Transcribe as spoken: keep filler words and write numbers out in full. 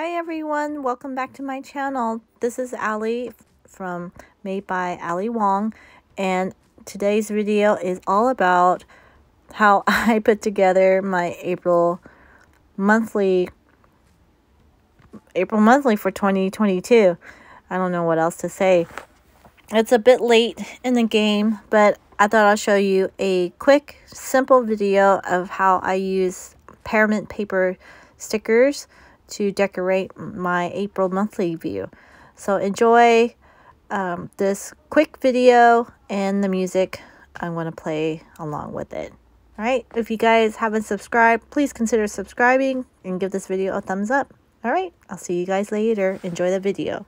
Hi everyone, welcome back to my channel. This is Ally from Made by Ally Wong, and today's video is all about how I put together my April monthly April monthly for twenty twenty-two. I don't know what else to say. It's a bit late in the game, but I thought I'll show you a quick, simple video of how I use Pear Mint Paper stickers to decorate my April monthly view. So enjoy um, this quick video and the music I'm going to play along with it. All right, if you guys haven't subscribed, please consider subscribing and give this video a thumbs up. All right, I'll see you guys later. Enjoy the video.